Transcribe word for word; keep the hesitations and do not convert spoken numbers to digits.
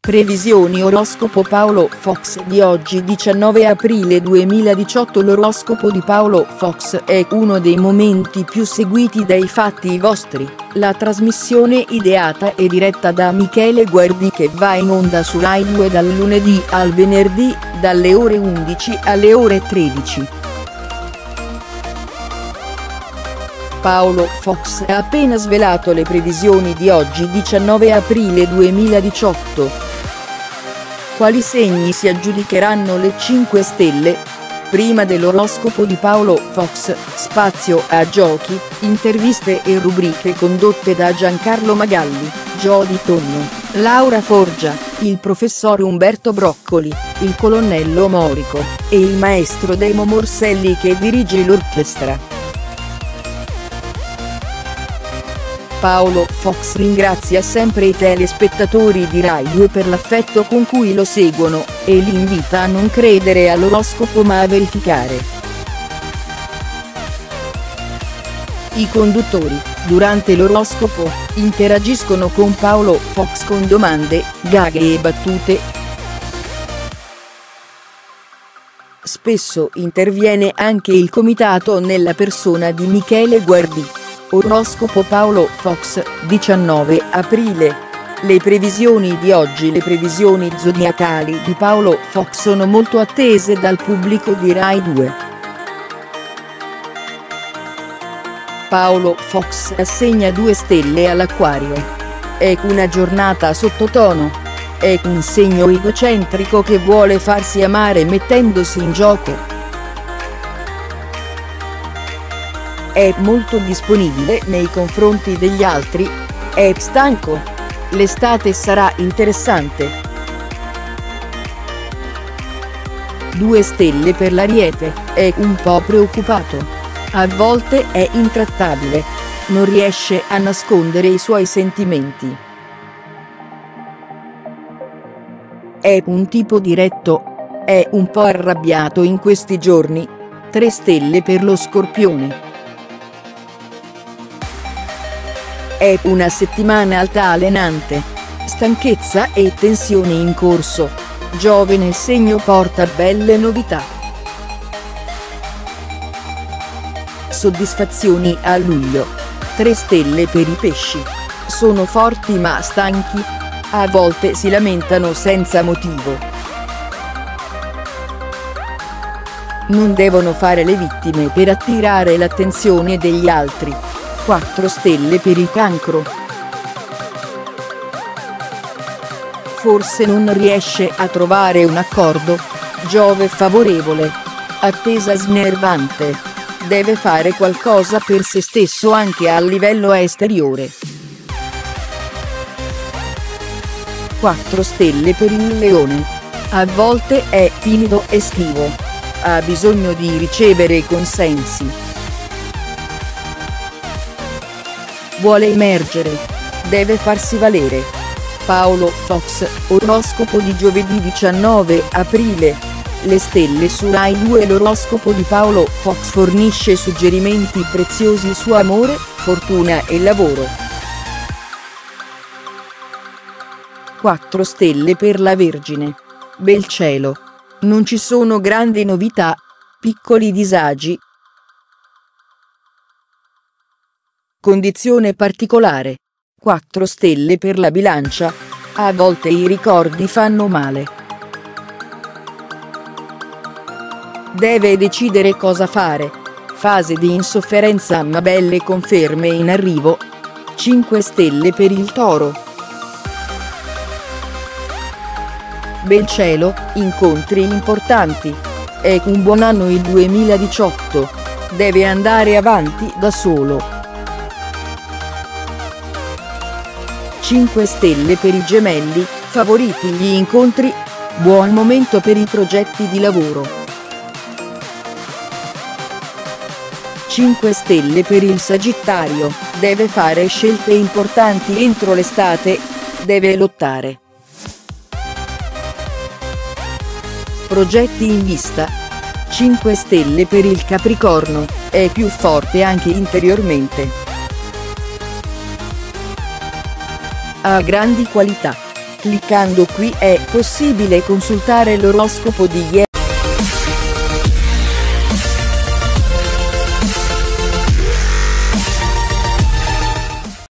Previsioni oroscopo Paolo Fox di oggi diciannove aprile duemiladiciotto. L'oroscopo di Paolo Fox è uno dei momenti più seguiti dai Fatti Vostri, la trasmissione ideata e diretta da Michele Guardì che va in onda su Rai due dal lunedì al venerdì, dalle ore undici alle ore tredici. Paolo Fox ha appena svelato le previsioni di oggi diciannove aprile duemiladiciotto. Quali segni si aggiudicheranno le cinque stelle? Prima dell'oroscopo di Paolo Fox, spazio a giochi, interviste e rubriche condotte da Giancarlo Magalli, Giò Di Tonno, Laura Forgia, il professor Umberto Broccoli, il colonnello Morico, e il maestro Demo Morselli che dirige l'orchestra. Paolo Fox ringrazia sempre i telespettatori di Rai due per l'affetto con cui lo seguono, e li invita a non credere all'oroscopo ma a verificare. I conduttori, durante l'oroscopo, interagiscono con Paolo Fox con domande, gaghe e battute. Spesso interviene anche il comitato nella persona di Michele Guardì. Oroscopo Paolo Fox, diciannove aprile. Le previsioni di oggi. Le previsioni zodiacali di Paolo Fox sono molto attese dal pubblico di Rai due. Paolo Fox assegna due stelle all'Acquario. È una giornata sottotono. È un segno egocentrico che vuole farsi amare mettendosi in gioco. È molto disponibile nei confronti degli altri. È stanco. L'estate sarà interessante. Due stelle per l'Ariete. È un po' preoccupato. A volte è intrattabile. Non riesce a nascondere i suoi sentimenti. È un tipo diretto. È un po' arrabbiato in questi giorni. Tre stelle per lo Scorpione. È una settimana altalenante. Stanchezza e tensioni in corso. Giove nel segno porta belle novità. Soddisfazioni a luglio. Tre stelle per i pesci. Sono forti ma stanchi. A volte si lamentano senza motivo. Non devono fare le vittime per attirare l'attenzione degli altri. quattro stelle per il Cancro. Forse non riesce a trovare un accordo. Giove favorevole. Attesa snervante. Deve fare qualcosa per se stesso anche a livello esteriore. quattro stelle per il Leone. A volte è timido e schivo. Ha bisogno di ricevere consensi. Vuole emergere. Deve farsi valere. Paolo Fox, oroscopo di giovedì diciannove aprile. Le stelle su Rai due. L'oroscopo di Paolo Fox fornisce suggerimenti preziosi su amore, fortuna e lavoro. quattro stelle per la Vergine. Bel cielo. Non ci sono grandi novità, piccoli disagi. Condizione particolare. quattro stelle per la Bilancia. A volte i ricordi fanno male. Deve decidere cosa fare. Fase di insofferenza ma belle conferme in arrivo. cinque stelle per il Toro. Bel cielo, incontri importanti. È un buon anno il duemiladiciotto. Deve andare avanti da solo. cinque stelle per i Gemelli, favoriti gli incontri, buon momento per i progetti di lavoro. cinque stelle per il Sagittario, deve fare scelte importanti entro l'estate, deve lottare. Progetti in vista. cinque stelle per il Capricorno, è più forte anche interiormente. Ha grandi qualità. Cliccando qui è possibile consultare l'oroscopo di ieri.